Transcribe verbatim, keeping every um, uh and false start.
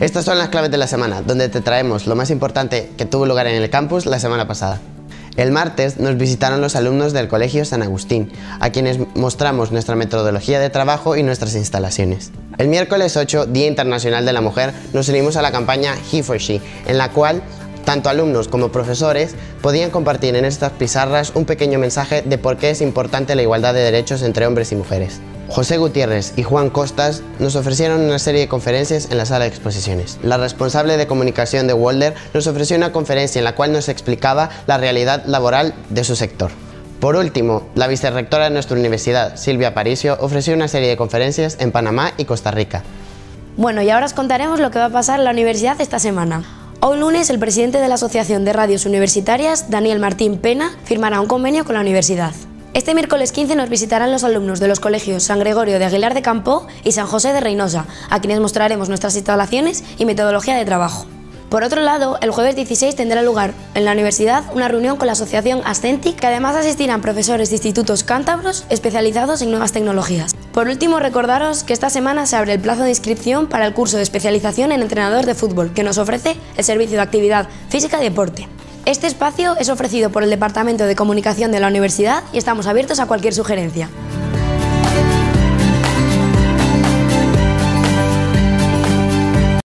Estas son las claves de la semana, donde te traemos lo más importante que tuvo lugar en el campus la semana pasada. El martes nos visitaron los alumnos del Colegio San Agustín, a quienes mostramos nuestra metodología de trabajo y nuestras instalaciones. El miércoles ocho, Día Internacional de la Mujer, nos unimos a la campaña HeForShe, en la cual tanto alumnos como profesores podían compartir en estas pizarras un pequeño mensaje de por qué es importante la igualdad de derechos entre hombres y mujeres. José Gutiérrez y Juan Costas nos ofrecieron una serie de conferencias en la sala de exposiciones. La responsable de comunicación de Wolder nos ofreció una conferencia en la cual nos explicaba la realidad laboral de su sector. Por último, la vicerrectora de nuestra universidad, Silvia Paricio, ofreció una serie de conferencias en Panamá y Costa Rica. Bueno, y ahora os contaremos lo que va a pasar en la universidad esta semana. Hoy lunes, el presidente de la Asociación de Radios Universitarias, Daniel Martín Peña, firmará un convenio con la universidad. Este miércoles quince nos visitarán los alumnos de los colegios San Gregorio de Aguilar de Campoo y San José de Reynosa, a quienes mostraremos nuestras instalaciones y metodología de trabajo. Por otro lado, el jueves dieciséis tendrá lugar en la universidad una reunión con la asociación Ascenti, que además asistirán profesores de institutos cántabros especializados en nuevas tecnologías. Por último, recordaros que esta semana se abre el plazo de inscripción para el curso de especialización en entrenador de fútbol que nos ofrece el Servicio de Actividad Física y Deporte. Este espacio es ofrecido por el Departamento de Comunicación de la Universidad y estamos abiertos a cualquier sugerencia.